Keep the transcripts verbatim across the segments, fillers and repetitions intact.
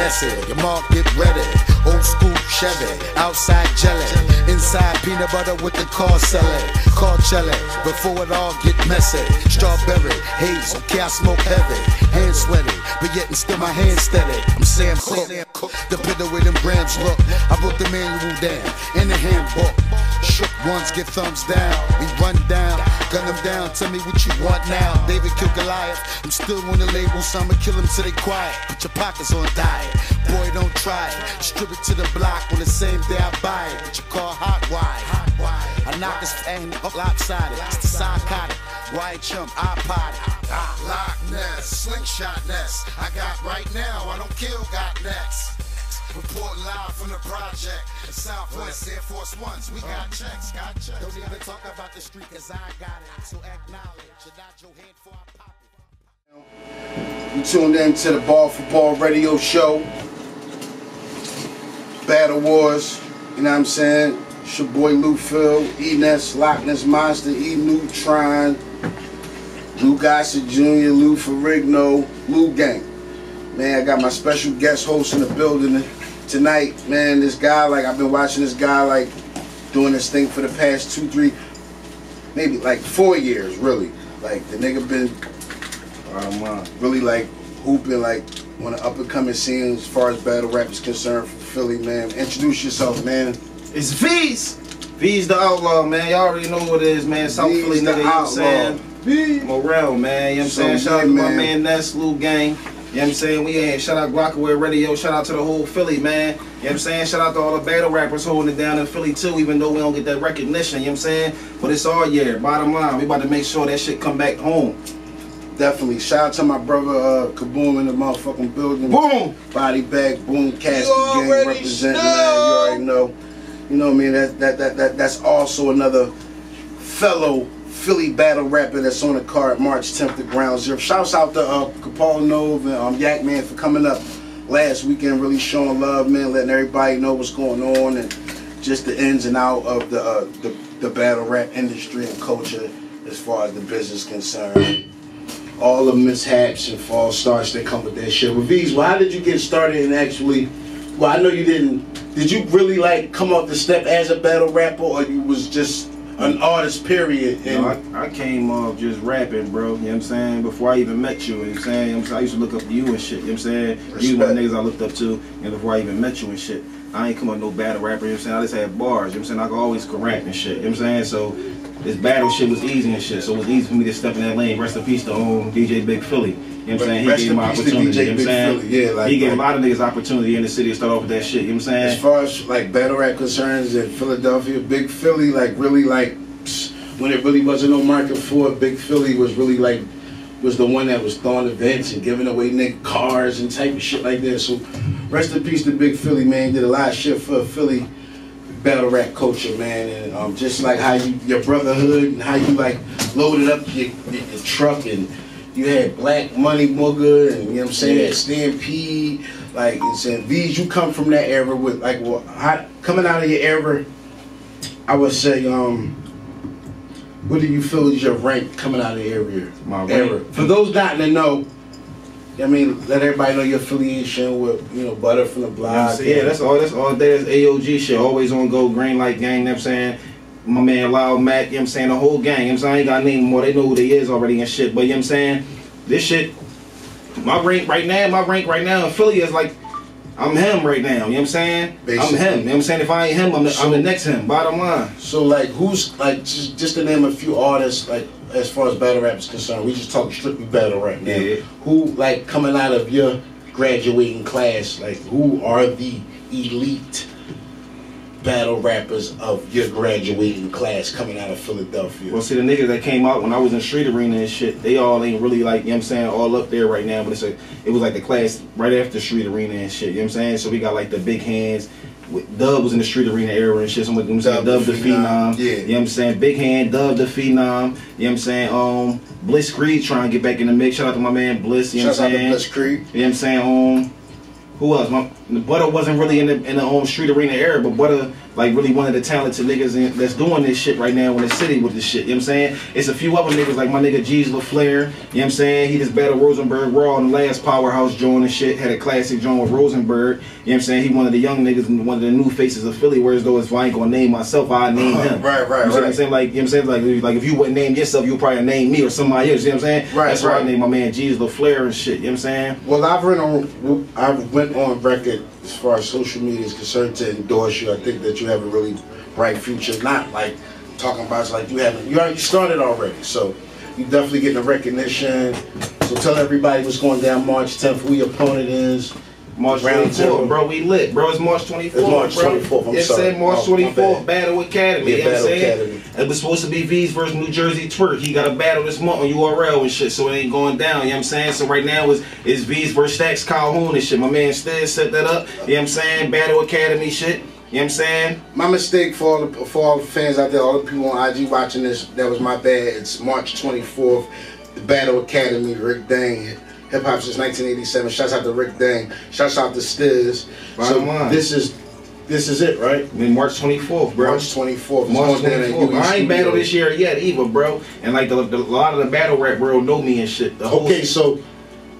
finesse it, your market ready. Old school Chevy, outside jelly, inside peanut butter with the car selling. Car jelly, before it all get messy. Strawberry, haze, okay I smoke heavy. Hand sweaty, but yet and still my hand steady. I'm Sam Cook, the bitter with them grams look. I broke the manual down, in the handbook. Shook ones get thumbs down, we run down. Gun them down, tell me what you want now. David kill Goliath, I'm still on the label, so I'ma kill them till they quiet. Put your pockets on diet, boy don't try it. Strip it to the block on the same day I buy it. What you call hot wire. I knock his and lopsided, it's the psychotic. White chump, iPod, Lockness, slingshot nest. I got right now, I don't kill, got next. Report live from the project. Southwest Air Force Ones. We got checks, got checks. Don't even talk about the street cause I got it. So acknowledge and nod your head for I pop it. You tuned in to the Ball for Ball Radio Show. Battle Wars. You know what I'm saying? It's your boy Lou Phil, ENess, Lockness Monster, E Neutron, Lou Gossett Junior, Lou Ferrigno, Lou Gang. Man, I got my special guest host in the building tonight, man. This guy, like, I've been watching this guy, like, doing this thing for the past two, three, maybe, like, four years, really. Like, the nigga been um, uh, really, like, hooping, like, one of the up-and-coming scenes as far as battle rap is concerned for Philly, man. Introduce yourself, man. It's Vizz. Vizz the Outlaw, man. Y'all already know what it is, man. South Vizz Philly nigga, you know what I'm saying? Vizz. Morel, man. You know what I'm saying? So, shout out to my man, that's Lou Gang. You know what I'm saying? We ain't. Shout out Glocawear Radio. Shout out to the whole Philly, man. You know what I'm saying? Shout out to all the battle rappers holding it down in Philly, too, even though we don't get that recognition. You know what I'm saying? But it's all year. Bottom line, we about to make sure that shit come back home. Definitely. Shout out to my brother uh, Kaboom in the motherfucking building. Boom! Body Bag Boom, Caskets gang representing. Know. Man, you already know. You know what I mean? That, that, that, that, that's also another fellow Philly battle rapper that's on the card March tenth at Ground Zero. Shouts out to uh, Kapolnov and um, Yak Man for coming up last weekend, really showing love, man, letting everybody know what's going on and just the ins and out of the uh, the, the battle rap industry and culture as far as the business concerned. All the mishaps and false starts that come with that shit. With these, well, how did you get started and actually, well, I know you didn't, did you really like come up the step as a battle rapper or you was just an artist, period? And no, I, I came off just rapping, bro. You know what I'm saying? Before I even met you, you know what I'm saying? I used to look up to you and shit, you know what I'm saying? Respect. You one of the niggas I looked up to, and before I even met you and shit, I ain't come up no battle rapper, you know what I'm saying? I just had bars, you know what I'm saying? I could always correct and shit, you know what I'm saying? So this battle shit was easy and shit, so it was easy for me to step in that lane. Rest in peace to own D J Big Philly. You know what I'm saying? He gave my opportunity. You know what I'm saying? Yeah, like, he gave like, a lot of niggas opportunity in the city to start off with that shit. You know what I'm saying? As far as like battle rap concerns in Philadelphia, Big Philly, like really like psst, when it really wasn't no market for it, Big Philly was really like was the one that was throwing events and giving away nigga cars and type of shit like that. So rest in peace to Big Philly, man. Did a lot of shit for Philly battle rap culture, man, and um, just like how you your brotherhood and how you like loaded up your, your, your truck and you had Black Money Mugger and you know what I'm saying, yeah. Stampede, like and saying these you come from that era with like well I, coming out of your era, I would say um what do you feel is your rank coming out of the area? My era. For those not to know, I mean, let everybody know your affiliation with, you know, Butter from the Block. Yeah, that's all that's all day. That's A O G shit. Always on go, green light gang, you know what I'm saying? My man Loud Mac, you know what I'm saying? The whole gang, you know what I'm saying? I ain't got to name them more. They know who they is already and shit. But you know what I'm saying? This shit, my rank right now, my rank right now in Philly is like, I'm him right now, you know what I'm saying? Basically. I'm him, you know what I'm saying? If I ain't him, I'm the, so, I'm the next him, bottom line. So like, who's, like, just, just to name a few artists, like, as far as battle rap is concerned, we just talking strictly battle rap now. Yeah. Who, like, coming out of your graduating class, like, who are the elite battle rappers of your graduating class coming out of Philadelphia? Well, see, the niggas that came out when I was in Street Arena and shit, they all ain't really, like, you know what I'm saying, all up there right now, but it's a, it was like the class right after Street Arena and shit, you know what I'm saying? So we got, like, the Big Hands. With, Dub was in the Street Arena era and shit, so I'm saying Dub, Dub the Phenom, Phenom. Yeah. You know what I'm saying? Big Hand, Dub the Phenom, you know what I'm saying? Um, Bliss Creed trying to get back in the mix, shout out to my man Bliss, you know what I'm saying? Shout out to Bliss Creed. You know what I'm saying? Um, who else? My, Butter wasn't really in the in the own Street Arena era, but Butter like really one of the talented niggas in, that's doing this shit right now in the city with this shit. You know what I'm saying? It's a few other niggas like my nigga Jeez La Flair. You know what I'm saying? He just battled Rosenberg Raw in the last Powerhouse joint and shit. Had a classic joint with Rosenberg. You know what I'm saying? He one of the young niggas and one of the new faces of Philly. Whereas though if I ain't gonna name myself, I name him. Right, right, right. You know what I'm saying? Like you know what I'm saying? Like if, like if you wouldn't name yourself, you'll probably name me or somebody else. You know what I'm saying? Right, that's right. Why I named my man Jeez La Flair and shit. You know what I'm saying? Well, I've run on I went on record. As far as social media is concerned, to endorse you, I think that you have a really bright future. Not like talking about it's like you haven't. You already started already, so you definitely getting the recognition. So tell everybody what's going down March tenth. Who your opponent is? March twenty-fourth, bro. We lit, bro. It's March twenty-fourth. It's March twenty-fourth. I'm sorry. March twenty-fourth, Battle Academy. You know what I'm saying? It was supposed to be Vizz versus New Jersey Twerk. He got a battle this month on U R L and shit, so it ain't going down. You know what I'm saying? So right now it's, it's Vizz versus Stacks Calhoun and shit. My man Stead set that up. You know what I'm saying? Battle Academy shit. You know what I'm saying? My mistake for all the, for all the fans out there, all the people on I G watching this, that was my bad. It's March twenty-fourth, the Battle Academy, Rick Dang. Hip hop since nineteen eighty-seven. Shouts out to Rick Dang. Shouts out to Stiz. Right so on. This is this is it, right? I mean, March twenty-fourth, bro. March twenty-fourth. March twenty-fourth. I ain't battled this year yet either, bro. And like the, the, a lot of the battle rap world know me and shit. The okay, so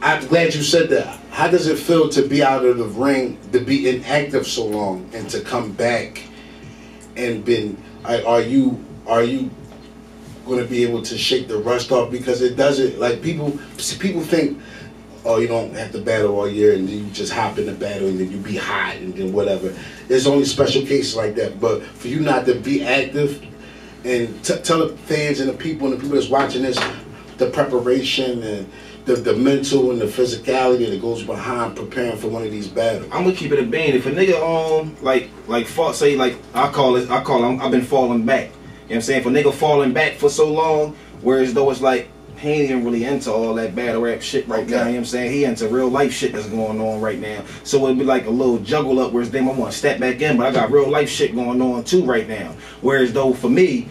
I'm glad you said that. How does it feel to be out of the ring, to be inactive so long, and to come back and been? Are you are you going to be able to shake the rust off? Because it doesn't like people people think. Oh, you don't have to battle all year, and then you just hop in the battle, and then you be hot, and then whatever. There's only special cases like that, but for you not to be active, and t tell the fans and the people and the people that's watching this, the preparation and the, the mental and the physicality that goes behind preparing for one of these battles. I'm gonna keep it a band. If a nigga um like like fall, say like I call it I call it, I've been falling back. You know what I'm saying? If a nigga falling back for so long, whereas though it's like. He ain't even really into all that battle rap shit right okay. now, you know what I'm saying? He into real life shit that's going on right now. So it'd be like a little juggle up, whereas then I want to step back in, but I got real life shit going on too right now. Whereas though for me,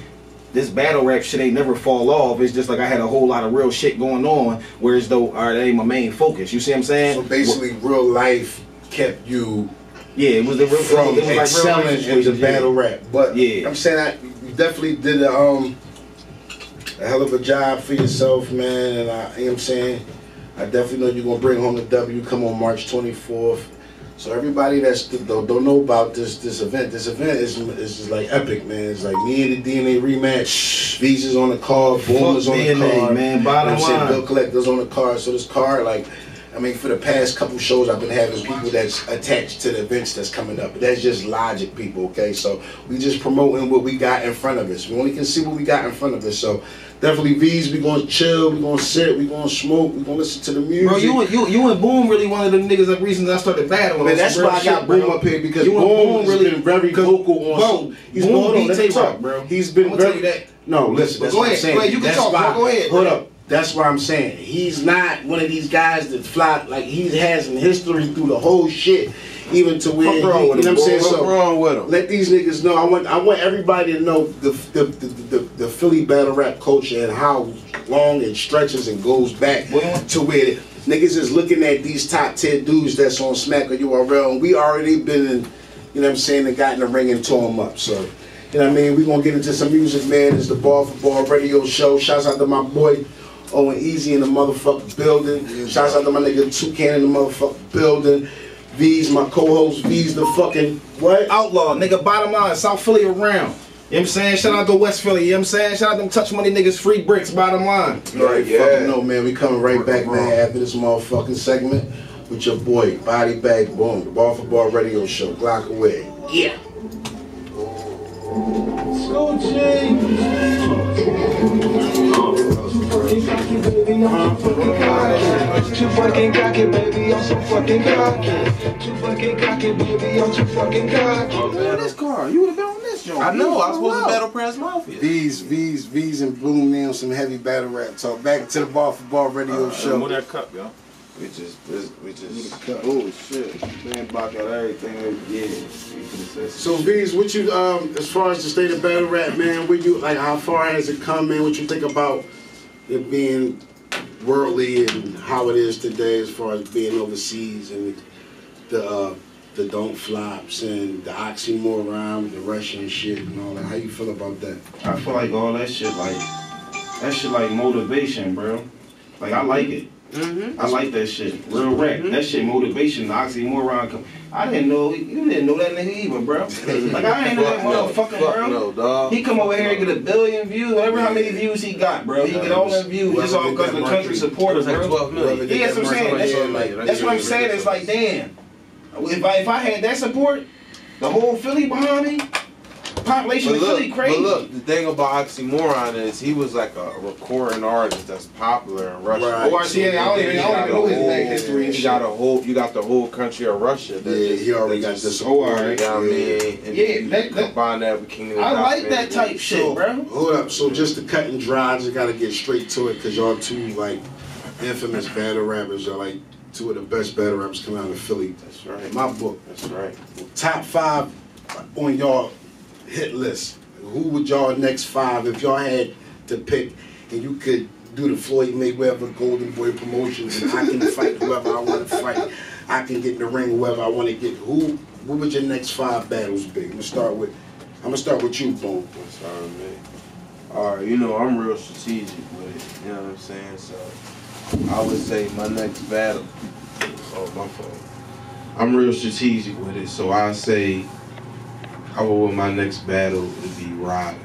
this battle rap shit ain't never fall off. It's just like I had a whole lot of real shit going on, whereas though, all right, that ain't my main focus. You see what I'm saying? So basically well, real life kept you yeah, it was the real, from it was like excelling in the battle yeah. rap. But yeah. I'm saying I you definitely did a... Um, A hell of a job for yourself, man, and I, you know what I'm saying? I definitely know you're gonna bring home the W, come on March twenty-fourth. So everybody that's don't, don't know about this this event, this event is, is just like epic, man. It's like me and the D N A rematch. Visa's on the card, Boomers on the card, man. Bottom line, you know what I'm saying? Bill Collector's on the card. So this card, like, I mean, for the past couple shows, I've been having people that's attached to the events that's coming up. But that's just logic, people, okay? So we just promoting what we got in front of us. We only can see what we got in front of us, so. Definitely V's, we gonna chill, we gonna sit, we gonna smoke, we gonna listen to the music. Bro, you and, you, you and Boom really one of the niggas that reasons I started battling. Man, that's why I got Boom up here, because Boom really been very vocal on. Bro, he's Boom B T Rock, bro. He's been very... No, listen, that's what I'm saying. You can talk, bro, go ahead. Hold up. That's what I'm saying. He's not one of these guys that fly, like he has in history through the whole shit. Even to where, you know what I'm saying? So wrong with him. Let these niggas know. I want, I want everybody to know the the, the, the the Philly battle rap culture and how long it stretches and goes back well, to where niggas is looking at these top ten dudes that's on Smack or U R L, and we already been in, you know what I'm saying, and gotten the ring and tore them up. So, you know what I mean? We're gonna get into some music, man. It's the Bar for Bar Radio Show. Shouts out to my boy Owen Easy in the motherfucking building. Shouts out to my nigga Toucan in the motherfucking building. V's, my co-host, V's the fucking what? Outlaw, nigga, bottom line, South Philly around. You know what I'm saying? Shout out to West Philly, you know what I'm saying? Shout out to them Touch Money niggas, Free Bricks, bottom line. All right, yeah. Fucking no, man, we coming right back, man, after this motherfucking segment with your boy, Body Bag Boom, the Bar for Bar Radio Show, Glocawear. Yeah. Fucking cocky, baby, I'm so fucking cocky. Too fucking cocky, baby, I'm so fucking cocky. Too fucking cocky, baby, I'm so fucking cocky. Look at this car, you would have been on this joint. I know, I was supposed to battle Prince Mafia. V's, V's, V's, and Bloom now some heavy battle rap talk. Back to the Bar for Bar Radio uh, Show. Move that cup, y'all. We just, we just, oh shit, man, block out everything, yeah. So V's, what you, um, as far as the state of battle rap, man, where you, like, how far has it come, man? What you think about it being worldly and how it is today as far as being overseas and the uh, the Don't Flops and the Oxymoron, the Russian shit and all that. How you feel about that? I feel like all that shit, like, that shit like motivation, bro. Like, I like it. Mm-hmm. I like that shit. Real rap. Mm-hmm. That shit motivation, the Oxymoron. Come. I didn't know, you didn't know that nigga even, bro. Like, I ain't know that motherfucker, no, bro. No, dog. He come over here and get a billion views, whatever how many views he got, bro. He get all them views just all because of the country supporters, bro. Yeah, that's what I'm saying. That's, yeah, like, that's what I'm saying. It's like, damn. If I, if I had that support, the whole Philly behind me, population of Philly crazy. But look, the thing about Oxymoron is he was like a recording artist that's popular in Russia. Right. Or, yeah, yeah, I don't even know his whole history. You got a whole, you got the whole country of Russia. Yeah, just, he already got this whole art. Yeah, I mean, and yeah, that, that, combine that with Kingdom. I like that type shit, so, bro. Hold up, so just to cut and dry, I just gotta get straight to it because y'all two like infamous battle rappers are like. Two of the best battle rappers coming out of Philly. That's right. In my book. That's right. Top five on y'all hit list. Who would y'all next five, if y'all had to pick, and you could do the Floyd Mayweather Golden Boy Promotions, and I can fight whoever I want to fight. I can get in the ring whoever I want to get. Who? What would your next five battles be? I'm gonna start with. I'm gonna start with you, Boom. That's all right, man. All right, you know I'm real strategic with it. You know what I'm saying? So. I would say my next battle. Oh, my fault. I'm real strategic with it, so I say I would. My next battle would be Ryder. I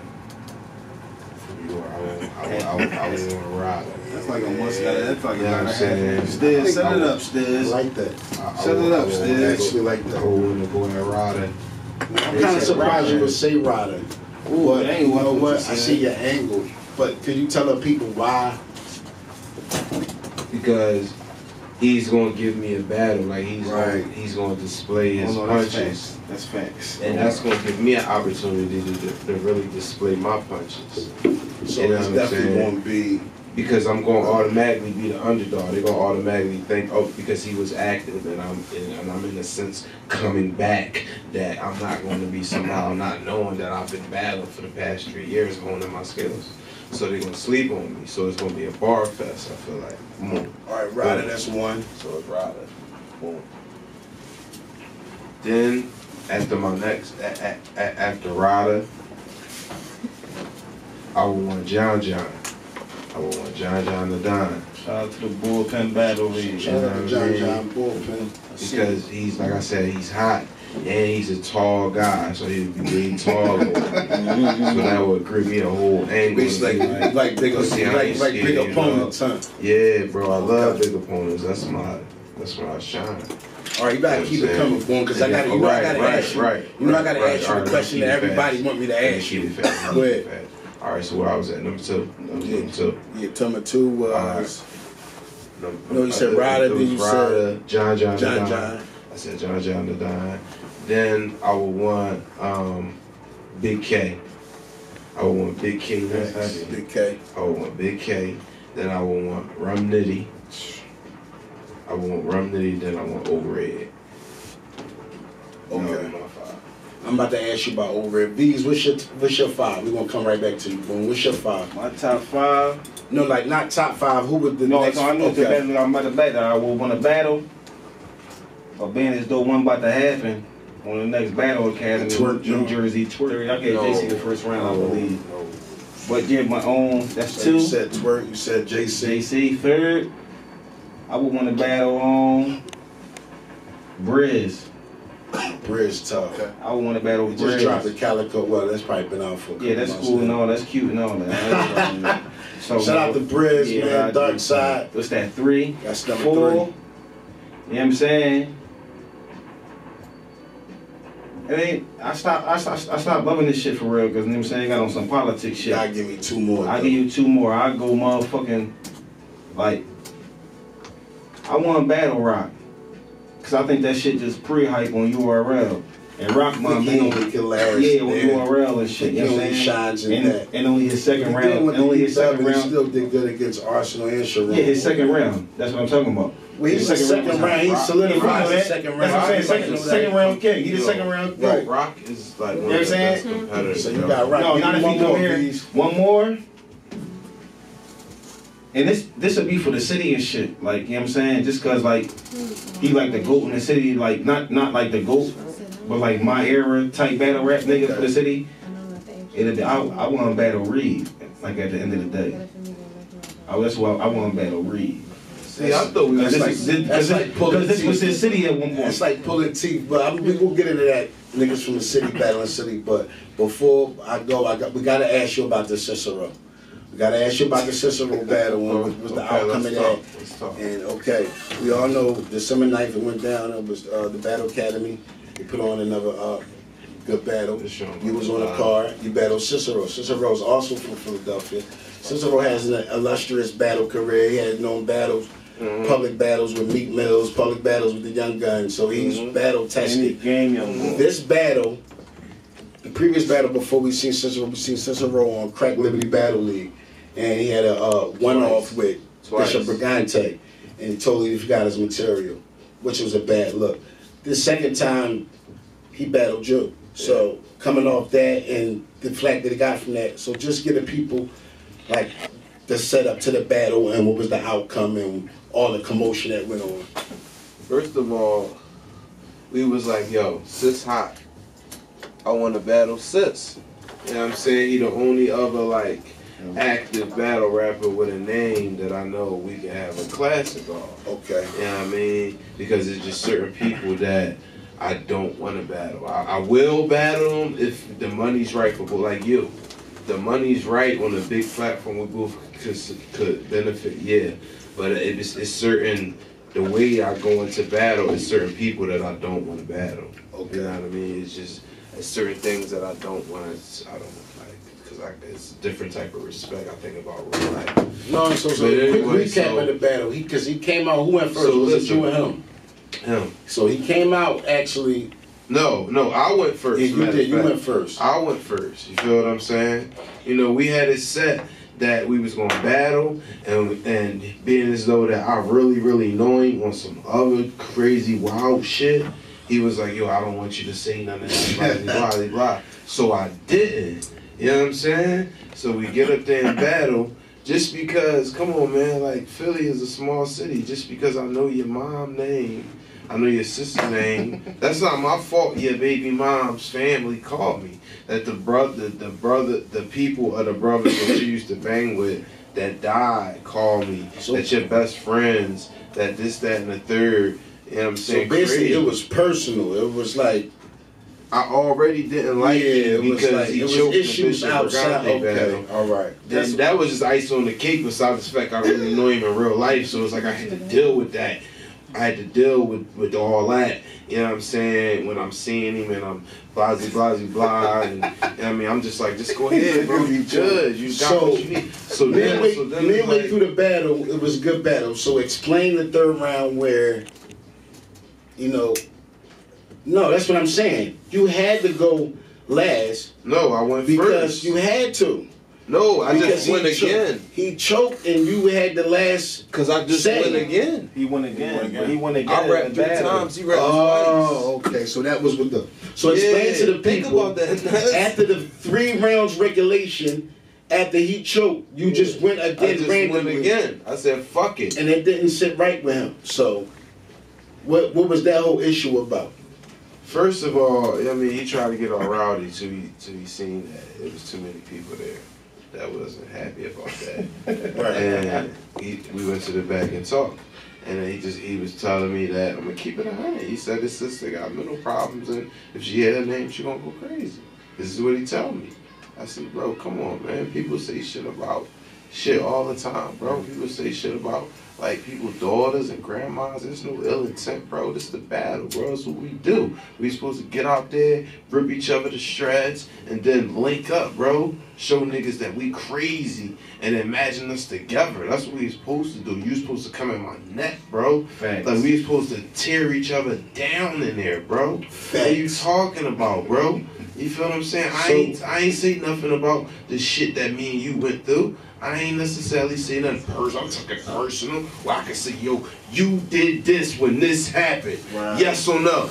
would want to Ryder. That's like a must. That's like a must. Upstairs, set it upstairs. Like that. Set it upstairs. Actually, like that. I want to go at Ryder. I'm kind of surprised you would say Ryder. Ooh, it ain't. You know what? I see your angle, but could you tell the people why? Because he's gonna give me a battle, like he's right. gonna, he's gonna display his oh, no, that's punches. Facts. That's facts, and that's gonna give me an opportunity to, to really display my punches. So you know that's definitely gonna be because I'm gonna automatically be the underdog. They're gonna automatically think, oh, because he was active, and I'm and, and I'm in a sense coming back that I'm not going to be somehow not knowing that I've been battling for the past three years, going in my skills. So they're gonna sleep on me. So it's gonna be a bar fest, I feel like. Mm. All right, Ryder, that's one. So it's Ryder. Boom. Then after my next, a, a, a, after Ryder, I would want John John. I would want John John the Don. Shout out to the bullpen battle league. Shout out to John John bullpen. Because he's like I said, he's hot. And he's a tall guy, so he would be really tall. So that would give me a whole angle. Like, like, like big, like, like big opponents, huh? Yeah, bro, I love big opponents. That's my, that's where I shine. All right, you gotta keep it coming, boom, because I gotta, you know, I gotta ask you, you know, I gotta ask you the question that everybody want me to ask you. Go ahead. All right, so where I was at, number two, number two. Yeah, number two was. No, you said Ryder, then you said John John John John. I said John John the Don. Then I would want um, Big K. I would want Big K next. Yes, Big K. I would want Big K. Then I would want Rum Nitty. I would want Rum Nitty. Then I want Overhead. Okay. No, I'm about to ask you about Overhead. Vizz, what's your what's your five? We're gonna come right back to you, Boom. What's your five? My top five. No, like not top five. Who would the no, next? No, I know okay. the battle. I'm about to battle. I would want to battle. But being as though one about to happen. On the next Battle Academy, twerk, New Jersey twerk. I gave no, J C the first round, no, I believe. No. But yeah, my own, that's so two. You said twerk, you said J C. J C, third. I would want to battle on Briz. Briz tough. I would want to battle Briz. Just dropped the Calico. Well, that's probably been out for a couple yeah, that's months cool now. and all. That's cute and all that. So, shout out to Briz, yeah, man. Dark do. Side. What's that, three? That's number Four. three. You know what I'm saying? It ain't, I stopped I stopped, I stopped loving this shit for real, because you know what I'm saying, I got on some politics shit. Y'all give me two more. I give you two more. I go motherfucking, like, I want Battle Rock. Because I think that shit just pre-hype on U R L. And Rock my man. Yeah, on U R L and shit. You know what I'm saying? And, and only his second round. And only his second round. He still did good against Arsenal and Sharon. Yeah, his second round. That's what I'm talking about. Well, he, he was second, second round. He solidified the second round. That's what I'm saying. Second, like, second like, round king. He the second round. Yo, right. Rock is like one you know of the best competitors. So you got Rock. No, not if you come here. One more. And this this would be for the city and shit, like, you know what I'm saying? Just cause like he like the GOAT in the city, like not not like the GOAT, but like my era type battle rap nigga for the city. It'd be, I I want to battle Reeve, like at the end of the day. I, that's why I want to battle Reeve. See, I thought we was like, because like this teeth. was his city at one point. It's like pulling teeth, but I mean, we gonna get into that. Niggas from the city battling city, but before I go, I got we gotta ask you about the Cyssero. We gotta ask you about the Cyssero battle one. What's the okay, outcome of that? Let's talk. And okay, we all know December ninth it went down. It was uh, the Battle Academy. They put on another uh, good battle. You was on a card. You battled Cyssero. Cyssero is also from Philadelphia. Cyssero has an illustrious battle career. He had known battles. Mm-hmm. Public battles with Meek Mills, public battles with the Young Guns, so he's mm-hmm. battle tested. Game, young this battle, the previous battle before we seen Cyssero, we seen Cyssero on Crack Liberty Battle League, and he had a uh, one-off with Twice. Bishop Brigante, and he totally forgot his material, which was a bad look. The second time, he battled Joe, so coming off that and the flack that he got from that, so just giving people like the setup to the battle and what was the outcome and all the commotion that went on. First of all, we was like, yo, Sis hot. I want to battle Sis. You know what I'm saying? He the only other, like, active battle rapper with a name that I know we can have a classic on. Okay. You know what I mean? Because it's just certain people that I don't want to battle. I, I will battle them if the money's right for people like you. The money's right on a big platform we both could benefit, yeah. But it's, it's certain, the way I go into battle is certain people that I don't want to battle. Okay. You know what I mean? It's just it's certain things that I don't want to, I don't like, because I, it's a different type of respect I think about real life. No, so, so anyway, recap so, of the battle, because he, he came out, who went first? So was it you and him? Him. So he came out actually. No, no, I went first. Yeah, you did, you went first. I went first, you feel what I'm saying? You know, we had it set that we was going to battle, and and being as though that I really, really know him on some other crazy, wild shit, he was like, yo, I don't want you to say nothing, blah, blah, blah. So I didn't, you know what I'm saying? So we get up there and battle, just because, come on, man, like, Philly is a small city, just because I know your mom's name, I know your sister's name. That's not my fault. Your baby mom's family called me. That the brother, the brother, the people of the brothers that you used to bang with that died called me. So, that your best friends, that this, that, and the third. You know what I'm saying? So basically, crazy. It was personal. It was like I already didn't like yeah, it because like, he it was choked issues the bishop outside. Okay, battle. All right. That's and that was just ice on the cake. Besides the fact I really know him in real life, so it's like I had to deal with that. I had to deal with, with all that, you know what I'm saying, when I'm seeing him and I'm blahzy, blahzy, blah, and, and I mean, I'm just like, just go ahead, bro, you judge, you got so, what you need. So then, way, so then midway like, through the battle, it was a good battle, so explain the third round where, you know, no, that's what I'm saying. You had to go last. No, I went because first. Because you had to. No, I because just went again. Choked. He choked and you had the last. Because I just set. went again. He went again. He went again. He went again. I rapped three times. He rapped twice. Oh, okay. So that was with the. So yeah, explain to the people. Think about that. After the three rounds regulation, after he choked, you yeah. just went again. I just randomly. went again. I said, fuck it. And it didn't sit right with him. So, what what was that whole issue about? First of all, I mean, he tried to get all rowdy till he, till he seen that it was too many people there. That wasn't happy about that. Right. And he, we went to the back and talked. And he just he was telling me that, I'm going to keep it one hundred. He said his sister got mental problems, and if she had her name, she going to go crazy. This is what he told me. I said, bro, come on, man. People say shit about shit all the time, bro. People say shit about, like, people's daughters and grandmas. There's no ill intent, bro. This is the battle, bro. That's what we do. We supposed to get out there, rip each other to shreds, and then link up, bro. Show niggas that we crazy and imagine us together. That's what we supposed to do. You supposed to come in my neck, bro. Facts. Like, we supposed to tear each other down in there, bro. Facts. What are you talking about, bro? You feel what I'm saying? So, I ain't I ain't say nothing about the shit that me and you went through. I ain't necessarily saying nothing personal. I'm talking personal. Where I can say, yo, you did this when this happened. Right. Yes or no?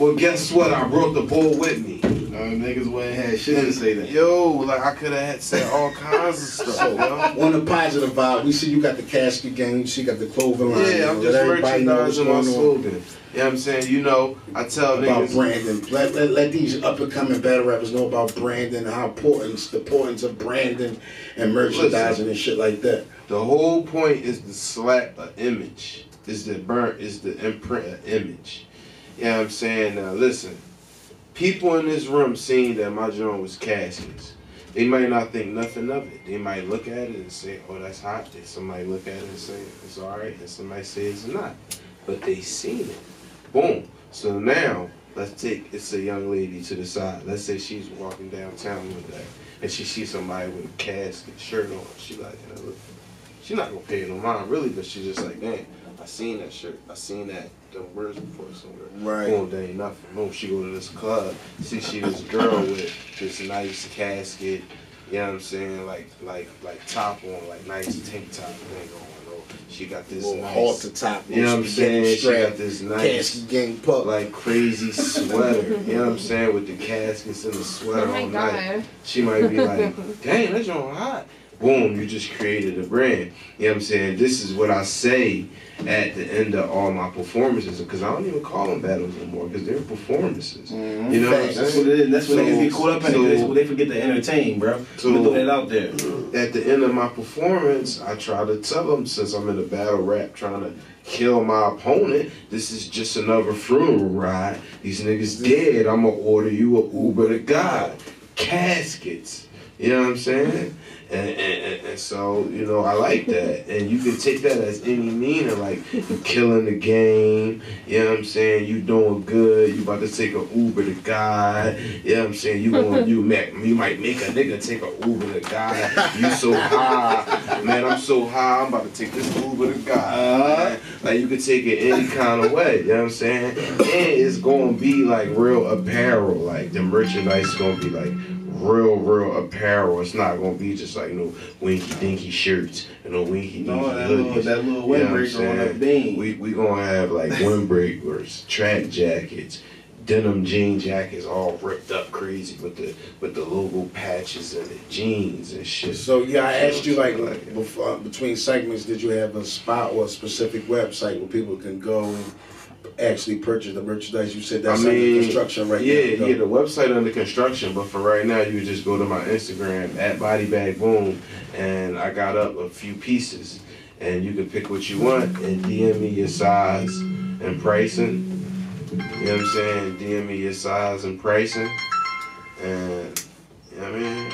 Well, guess what? I brought the ball with me. You know what I mean? niggas wouldn't have shit to say that. Yo, like I could have had said all kinds of stuff. So, yo. On a positive vibe, we see you got the casket game, you see you got the clothing line. Yeah, I'm just merchandising my slogan. You know what I'm saying? You know, I tell about niggas. About branding. Let, let, let these up-and-coming battle rappers know about branding, how important, the importance of branding and merchandising. Listen, and shit like that. The whole point is to slap an image. Is the burn, is the imprint an image. You know what I'm saying? Now, listen. People in this room seen that my joint was Caskets. They might not think nothing of it. They might look at it and say, oh, that's hot. Then somebody look at it and say, it's all right. And somebody say it's not. But they seen it. Boom. So now, let's take, it's a young lady to the side. Let's say she's walking downtown one day, and she sees somebody with a casket shirt on. She like, you know, look, she's not going to pay no mind, really, but she's just like, damn, I seen that shirt. I seen that, the words before somewhere. Right. Boom, there ain't nothing. Boom, she go to this club, see she was a girl with this nice casket, you know what I'm saying, like, like, like top on, like nice tank top thing on. She got this nice, halter top, you know what I'm saying? She got this nice, gang pup, like crazy sweater, you know what I'm saying? With the caskets and the sweater all night. She might be like, dang, that's on hot. Boom, you just created a brand. You know what I'm saying? This is what I say at the end of all my performances, because I don't even call them battles anymore, because they're performances. Mm-hmm. You know, that's, that's what it is. That's so, what they get caught up in. So, that's what they forget to entertain, bro. So throw that out there. At the end of my performance, I try to tell them, since I'm in a battle rap trying to kill my opponent, this is just another funeral ride. These niggas dead. I'm gonna order you a Uber to God. Caskets. You know what I'm saying? And, and, and so, you know, I like that. And you can take that as any meaning, like you killing the game, you know what I'm saying? You doing good, you about to take an Uber to God, you know what I'm saying? You going, you, you might make a nigga take an Uber to God. You so high, man, I'm so high, I'm about to take this Uber to God. Like you can take it any kind of way, you know what I'm saying? And it's going to be like real apparel, like the merchandise is going to be like, real, real apparel. It's not gonna be just like no winky dinky shirts and no winky dinky hoodies. That little windbreaker on that thing. We we gonna have like windbreakers, track jackets, denim jean jackets, all ripped up crazy with the with the logo patches and the jeans and shit. So yeah, I asked you like, like before, between segments, did you have a spot or a specific website where people can go and actually purchase the merchandise? You said that's I mean, under construction right yeah, now. Yeah, yeah, the website under construction, but for right now, you just go to my Instagram, at Body Bag Boom, and I got up a few pieces, and you can pick what you want, and D M me your size and pricing, you know what I'm saying? D M me your size and pricing, and, you know what I mean?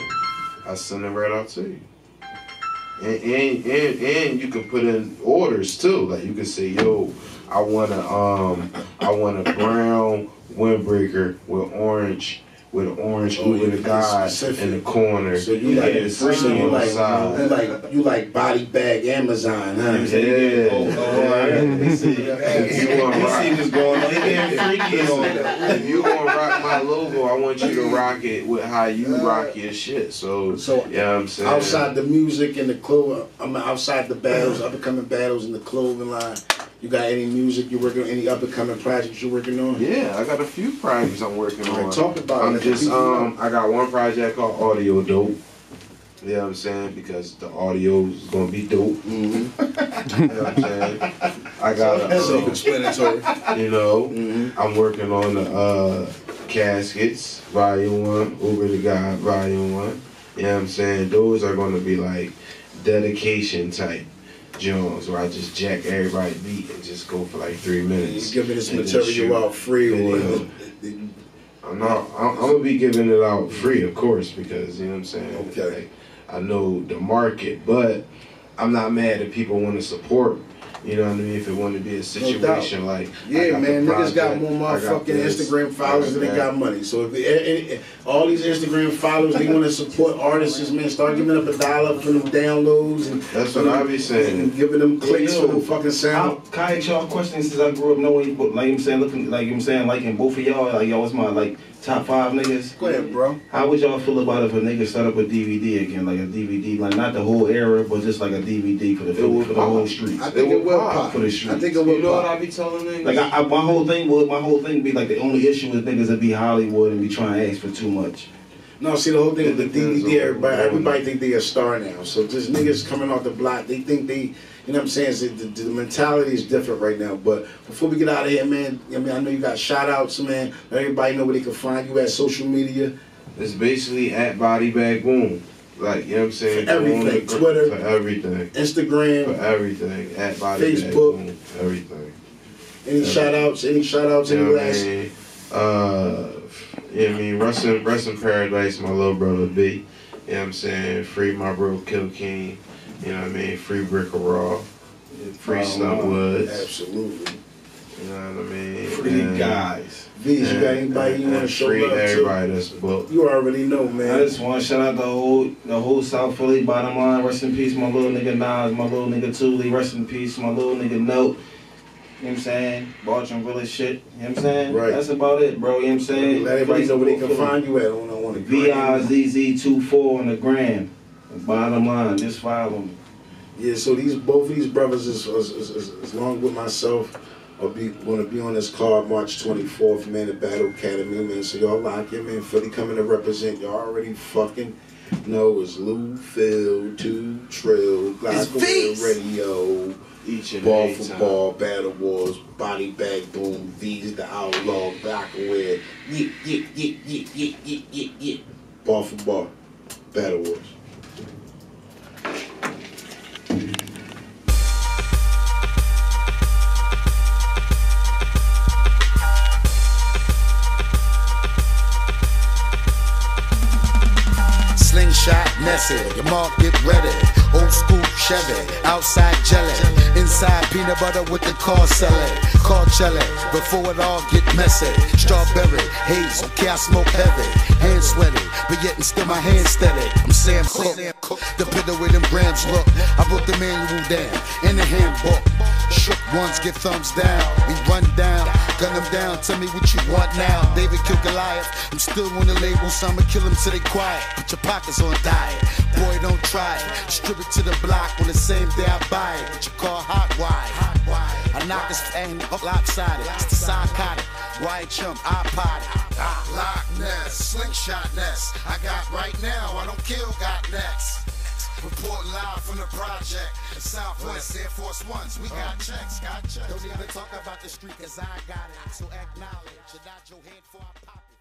I send it right out to you. And, and, and, and you can put in orders, too. Like, you can say, yo, I want a um, I want a brown windbreaker with orange, with an orange oh, Uber to God specific. In the corner. So you yeah, like it's free, so you like, you like you like body bag Amazon, huh? Yeah. yeah. Oh, oh, yeah. See, if you want to rock, see going on. If you want to rock my logo, I want you to rock it with how you uh, rock your shit. So, so you know what I'm saying? Outside the music and the clothing, I'm outside the battles, up and coming battles in the clothing line. You got any music you working on, any up and coming projects you're working on? Yeah, I got a few projects I'm working on. Right, talk about I'm it. Just, um, I got one project called Audio Dope. You know what I'm saying? Because the audio is going to be dope. Mm-hmm. You know what I'm saying? I got a... That's self-explanatory. You know, mm-hmm. I'm working on the uh, Caskets, Volume one, Uber to God, Volume one. You know what I'm saying? Those are going to be like dedication type Jones, where I just jack everybody's beat and just go for like three minutes. You giving this material out free, or I'm not? I'm, I'm gonna be giving it out free, of course, because you know what I'm saying. Okay. Like, I know the market, but I'm not mad if people want to support. You know what I mean? If it wanted to be a situation no like yeah, man, niggas got more motherfucking Instagram followers than they got money. So if they, and, and all these Instagram followers, they want to support artists, man. Start giving up a dollar for them downloads and that's what I be saying. And giving them clicks yeah, yo, for them fucking sound. Kai, y'all questions since I grew up knowing, like you know what I'm saying, looking, like you know what I'm saying, liking both of y'all, like y'all was my like Top five niggas. Go ahead, bro. How would y'all feel about if a nigga set up a D V D again, like a D V D, like not the whole era, but just like a D V D for the for the pop. whole streets? I think it, it will pop for the streets. I think it will. You know pop. what I be telling niggas? Like I, I, my whole thing would, my whole thing be like the only issue with niggas that be Hollywood and be trying to ask for too much. No, see the whole thing with the D V D, everybody, everybody think they a star now. So just niggas coming off the block, they think they, you know what I'm saying? So the, the mentality is different right now. But before we get out of here, man, I mean, I know you got shout outs, man. Let everybody know where they can find you at, social media. It's basically at Body Bag Boom. Like, you know what I'm saying? For everything. Boom, Twitter. For everything. Instagram. For everything. At Body Facebook. Bag Boom. Everything. Any everything. shout outs? Any shout outs? Any last? You know what I mean? Uh. Yeah, I mean, rest in, rest in paradise, my little brother B. You know what I'm saying? Free my bro, Kill King. You know what I mean? Free Brick of Raw. Free Stump Woods. Absolutely. You know what I mean? Free and, guys. Vizz, you got anybody and, you want to show free love to? Free everybody that's booked. You already know, man. I just want to shout out the whole, the whole South Philly bottom line. Rest in peace, my little nigga Nas. My little nigga Thule. Rest in peace, my little nigga Note. You know what I'm saying? Bartram real shit. You know what I'm saying? Right. That's about it, bro. You know what I'm saying? Let everybody know where they can find you at on, on the gram. V I Z Z two four on the gram. Bottom line, just follow me. Yeah, so these both of these brothers, is, is, is, is, is along with myself, are be, going to be on this card March twenty-fourth, man, at Battle Academy, man. So y'all lock in, man. Philly coming to represent. Y'all already fucking know it's Lou Phil, Two Trill, Glocawear Radio. Each and Ball Football, Battle Wars, Body Bag Boom, Vizz the Outlaw, Glocawear, yeah, yeah, yeah, yeah, yeah, yeah, yeah, yeah. Ball Football, Battle Wars. Slingshot, Nessie, your mark, get ready. Old school Chevy, outside jelly, inside peanut butter with the car selling, car jelly, before it all get messy. Strawberry, haze, okay I smoke heavy, hand sweaty, but yet and still my hand steady. I'm Sam Cook, the pillar with them grams look. I broke the manual down, in the handbook. Shook ones get thumbs down, we run down, gun them down, tell me what you want now. David kill Goliath, I'm still on the label, so I'ma kill them till they quiet. Put your pockets on diet, boy don't try it. Strip it to the block on the same day I buy it. What you call hot wire. I knock his aim up lopsided, it's the psychotic. White chump, iPod, Lockness, slingshot nest. I got right now, I don't kill, got next. Report live from the project. Southwest Air Force Ones, we got checks, got checks. Don't even talk about the street, cause I got it. So acknowledge, and not your hand for I pop it.